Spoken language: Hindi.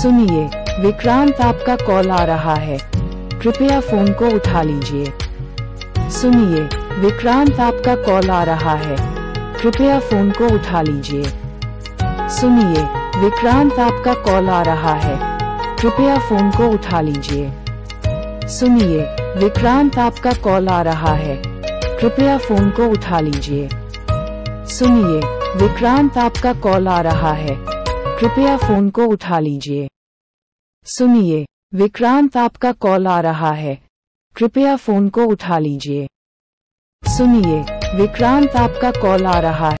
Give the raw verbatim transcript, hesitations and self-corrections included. सुनिए, विक्रांत आपका कॉल आ रहा है, कृपया फोन को उठा लीजिए। सुनिए, विक्रांत आपका कॉल आ रहा है, कृपया फोन को उठा लीजिए। सुनिए, विक्रांत आपका कॉल आ रहा है, कृपया फोन को उठा लीजिए। सुनिए, विक्रांत आपका कॉल आ रहा है, कृपया फोन को उठा लीजिए। सुनिए, विक्रांत आपका कॉल आ रहा है, कृपया फोन को उठा लीजिए। सुनिए, विक्रांत आपका कॉल आ रहा है, कृपया फोन को उठा लीजिए। सुनिए, विक्रांत आपका कॉल आ रहा है।